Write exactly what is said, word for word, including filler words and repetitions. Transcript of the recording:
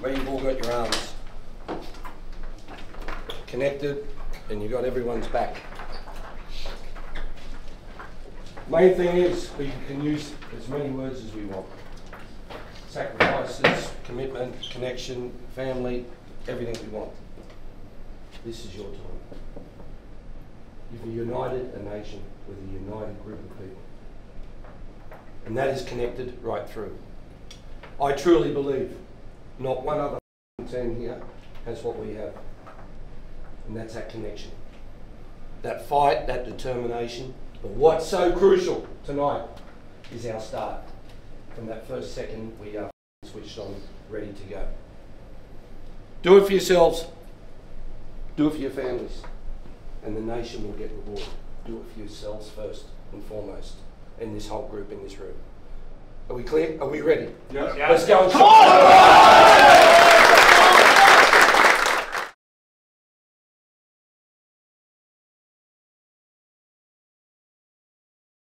where you've all got your arms connected and you've got everyone's back. Main thing is we can use as many words as we want. Sacrifices, commitment, connection, family, everything we want. This is your time. You've united a nation with a united group of people. And that is connected right through. I truly believe not one other team here has what we have. And that's that connection. That fight, that determination. But what's so crucial tonight is our start. From that first second, we are switched on, ready to go. Do it for yourselves. Do it for your families. And the nation will get rewarded. Do it for yourselves first and foremost. And this whole group in this room. Are we clear? Are we ready? Yes. Let's go. Come on!